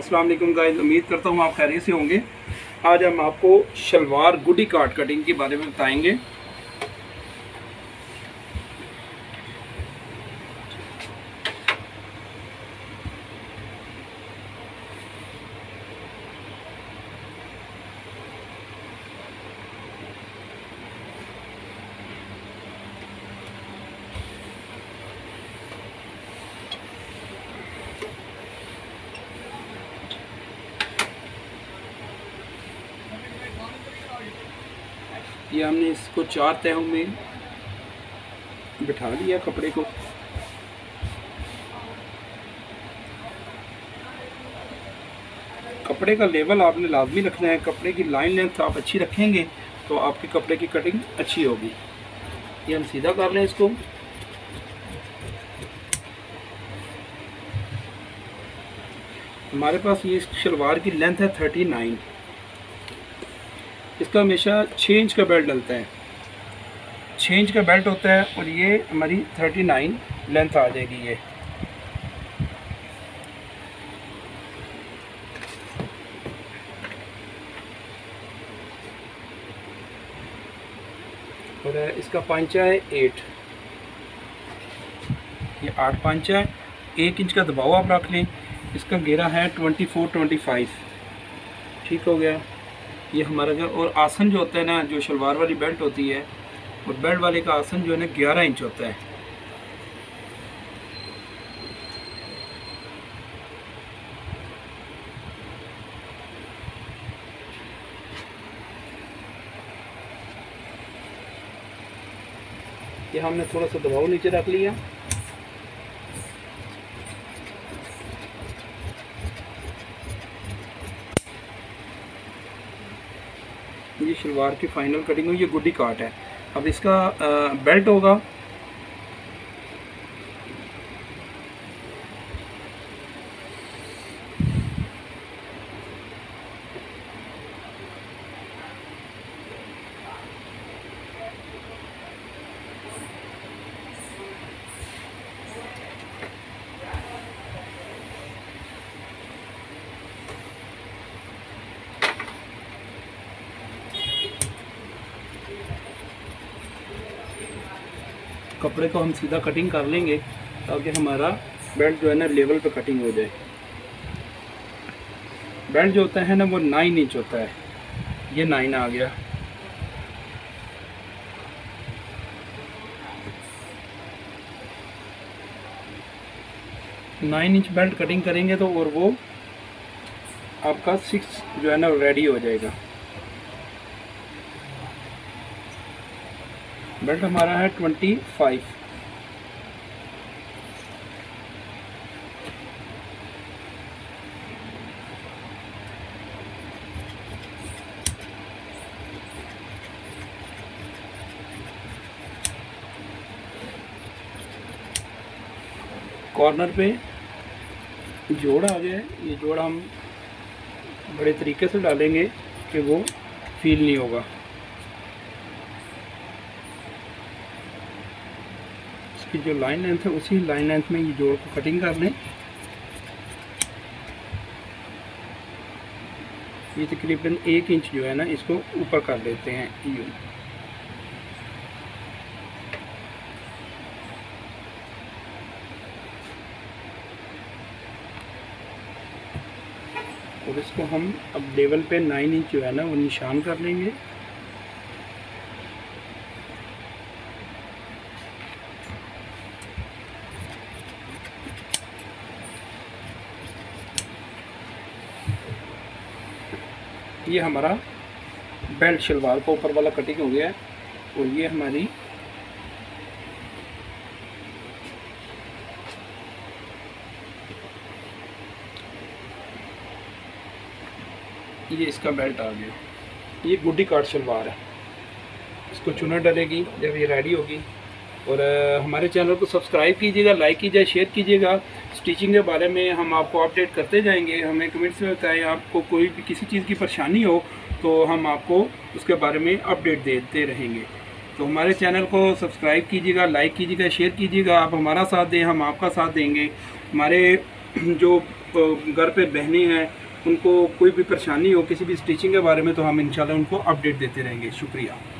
अस्सलाम वालेकुम गाइस, उम्मीद करता हूँ आप खैरियत से होंगे। आज हम आपको शलवार गुडी काट कटिंग के बारे में बताएंगे। ये हमने इसको चार तहों में बिठा लिया कपड़े को। कपड़े का लेवल आपने लाजमी रखना है। कपड़े की लाइन लेंथ आप अच्छी रखेंगे तो आपके कपड़े की कटिंग अच्छी होगी। ये हम सीधा कर रहे हैं इसको। हमारे पास ये शलवार की लेंथ है 39। इसका हमेशा 6 इंच का बेल्ट डलता है, 6 इंच का बेल्ट होता है और ये हमारी 39 लेंथ आ जाएगी। ये और इसका पांचा है 8, ये 8 पांचा है। 1 इंच का दबाव आप रख लें। इसका घेरा है 24-25, ठीक हो गया ये हमारा घर। और आसन जो होता है ना, जो शलवार वाली बेल्ट होती है और बेल्ट वाले का आसन जो है ना 11 इंच होता है। ये हमने थोड़ा सा दबाव नीचे रख लिया। ये शलवार की फाइनल कटिंग हुई। ये गुडी काट है। अब इसका बेल्ट होगा। कपड़े को हम सीधा कटिंग कर लेंगे ताकि हमारा बेल्ट जो है ना लेवल पे कटिंग हो जाए। बेल्ट जो होता है ना वो 9 इंच होता है। ये 9 आ गया। नाइन इंच बेल्ट कटिंग करेंगे तो और वो आपका 6 जो है ना रेडी हो जाएगा। बेल्ट हमारा है 25। कॉर्नर पे जोड़ आ गया है। ये जोड़ हम बड़े तरीके से डालेंगे कि वो फील नहीं होगा। इसकी जो लाइन लेंथ है उसी लाइन लेंथ में ये जोड़ को कटिंग कर लें। ये तकरीबन 1 इंच जो है ना इसको ऊपर कर देते हैं। और इसको हम अब लेवल पे 9 इंच जो है ना वो निशान कर लेंगे। ये हमारा बेल्ट शलवार का ऊपर वाला कटिंग हो गया है। और ये हमारी ये इसका बेल्ट आ गया। ये गुडी काट शलवार है। इसको चुनर डलेगी जब ये रेडी होगी। और हमारे चैनल को सब्सक्राइब कीजिएगा, लाइक कीजिए, शेयर कीजिएगा। स्टिचिंग के बारे में हम आपको अपडेट करते जाएंगे। हमें कमेंट्स में बताएं। आपको कोई भी किसी चीज़ की परेशानी हो तो हम आपको उसके बारे में अपडेट देते रहेंगे। तो हमारे चैनल को सब्सक्राइब कीजिएगा, लाइक कीजिएगा, शेयर कीजिएगा। आप हमारा साथ दें, हम आपका साथ देंगे। हमारे जो घर पे बहनें हैं उनको कोई भी परेशानी हो किसी भी स्टिचिंग के बारे में, तो हम इंशाल्लाह उनको अपडेट देते रहेंगे। शुक्रिया।